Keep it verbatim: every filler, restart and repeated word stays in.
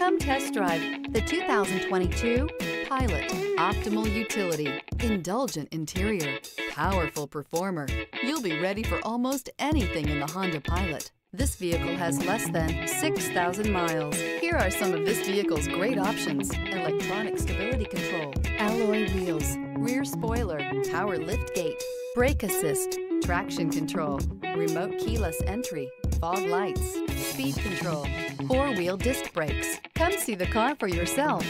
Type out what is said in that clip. Come test drive the two thousand twenty-two Pilot. Optimal utility, indulgent interior, powerful performer. You'll be ready for almost anything in the Honda Pilot. This vehicle has less than six thousand miles. Here are some of this vehicle's great options: electronic stability control, alloy wheels, rear spoiler, power liftgate, brake assist, traction control, remote keyless entry, fog lights, speed control, four-wheel disc brakes. Come see the car for yourself.